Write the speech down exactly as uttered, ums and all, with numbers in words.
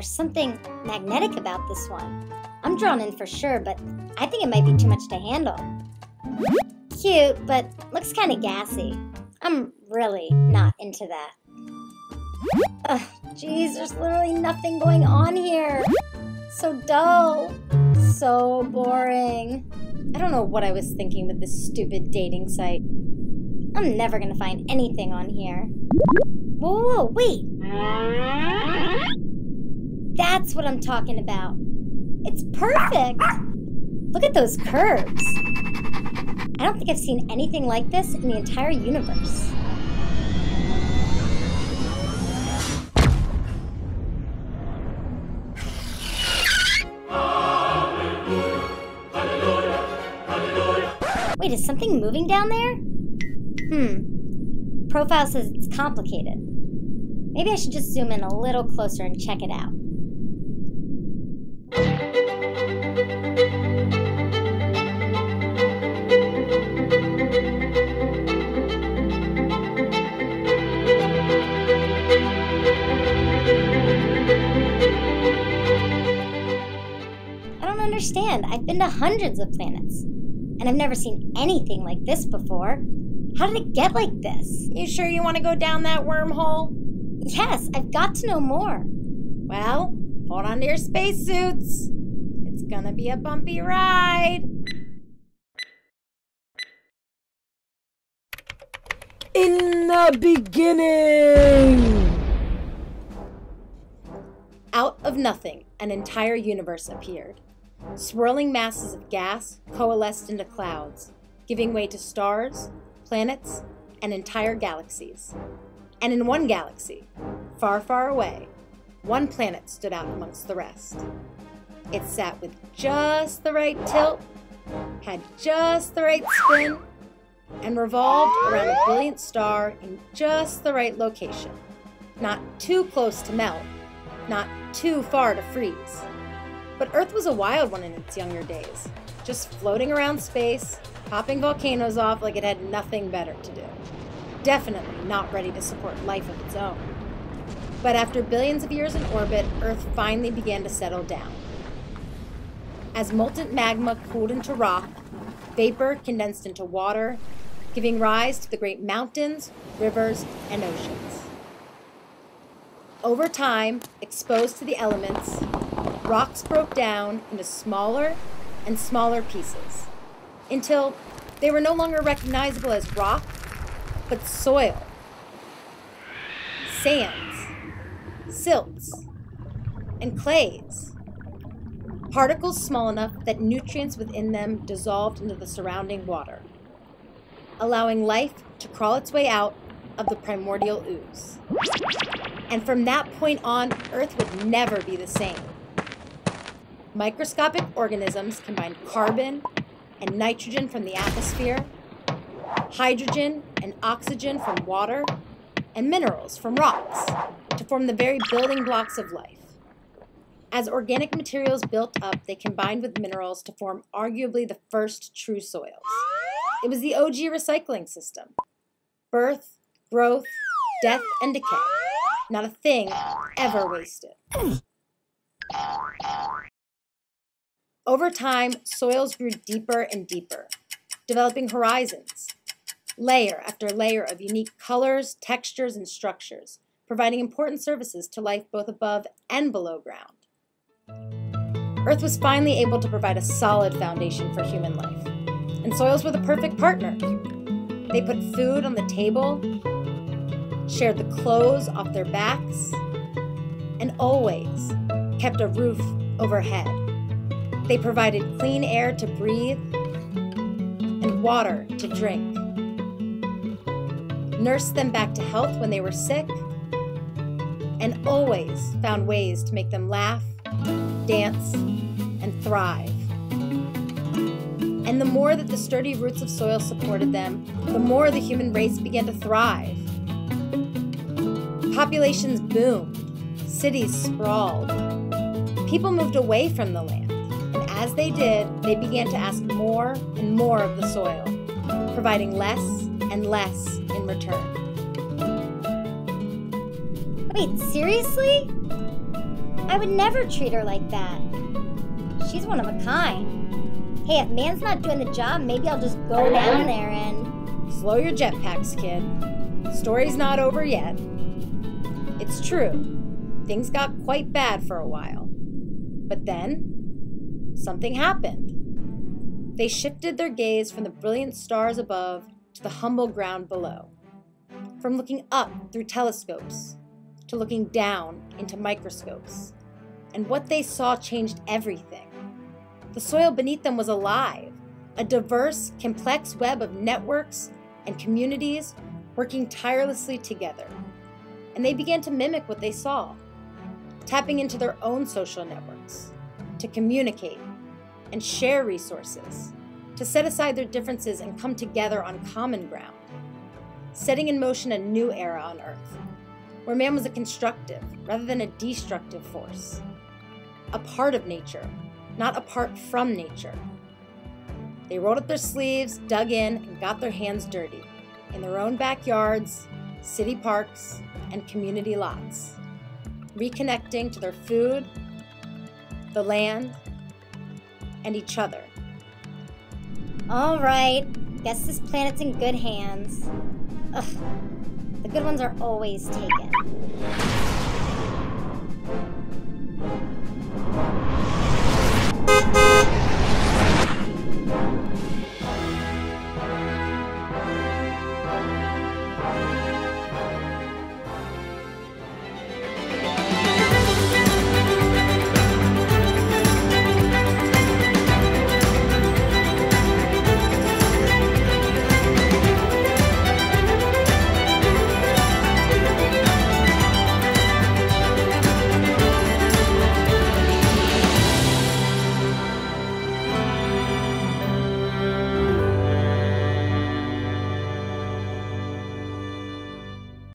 There's something magnetic about this one. I'm drawn in for sure, but I think it might be too much to handle. Cute, but looks kind of gassy. I'm really not into that. Ugh, geez, there's literally nothing going on here. So dull. So boring. I don't know what I was thinking with this stupid dating site. I'm never gonna find anything on here. Whoa, whoa, wait! That's what I'm talking about. It's perfect! Look at those curves. I don't think I've seen anything like this in the entire universe. Wait, is something moving down there? Hmm. Profile says it's complicated. Maybe I should just zoom in a little closer and check it out. I don't understand. I've been to hundreds of planets. And I've never seen anything like this before. How did it get like this? You sure you want to go down that wormhole? Yes, I've got to know more. Well, hold on to your spacesuits. It's gonna be a bumpy ride. In the beginning! Out of nothing, an entire universe appeared. Swirling masses of gas coalesced into clouds, giving way to stars, planets, and entire galaxies. And in one galaxy, far, far away, one planet stood out amongst the rest. It sat with just the right tilt, had just the right spin, and revolved around a brilliant star in just the right location. Not too close to melt, not too far to freeze. But Earth was a wild one in its younger days, just floating around space, popping volcanoes off like it had nothing better to do. Definitely not ready to support life of its own. But after billions of years in orbit, Earth finally began to settle down. As molten magma cooled into rock, vapor condensed into water, giving rise to the great mountains, rivers, and oceans. Over time, exposed to the elements, rocks broke down into smaller and smaller pieces until they were no longer recognizable as rock, but soil, sands, silts, and clays. Particles small enough that nutrients within them dissolved into the surrounding water, allowing life to crawl its way out of the primordial ooze. And from that point on, Earth would never be the same. Microscopic organisms combined carbon and nitrogen from the atmosphere, hydrogen and oxygen from water, and minerals from rocks to form the very building blocks of life. As organic materials built up, they combined with minerals to form arguably the first true soils. It was the O G recycling system. Birth, growth, death, and decay. Not a thing ever wasted. Over time, soils grew deeper and deeper, developing horizons, layer after layer of unique colors, textures, and structures, providing important services to life both above and below ground. Earth was finally able to provide a solid foundation for human life, and soils were the perfect partner. They put food on the table, shared the clothes off their backs, and always kept a roof overhead. They provided clean air to breathe and water to drink, nursed them back to health when they were sick, and always found ways to make them laugh, dance, and thrive. And the more that the sturdy roots of soil supported them, the more the human race began to thrive. Populations boomed, cities sprawled. People moved away from the land. As they did, they began to ask more and more of the soil, providing less and less in return. Wait, seriously? I would never treat her like that. She's one of a kind. Hey, if man's not doing the job, maybe I'll just go down there and... Slow your jetpacks, kid. The story's not over yet. It's true. Things got quite bad for a while. But then, something happened. They shifted their gaze from the brilliant stars above to the humble ground below. From looking up through telescopes to looking down into microscopes. And what they saw changed everything. The soil beneath them was alive, a diverse, complex web of networks and communities working tirelessly together. And they began to mimic what they saw, tapping into their own social networks to communicate and share resources, to set aside their differences and come together on common ground, setting in motion a new era on Earth, where man was a constructive rather than a destructive force, a part of nature, not apart from nature. They rolled up their sleeves, dug in, and got their hands dirty in their own backyards, city parks, and community lots, reconnecting to their food, the land, and each other. All right, guess this planet's in good hands. Ugh, the good ones are always taken.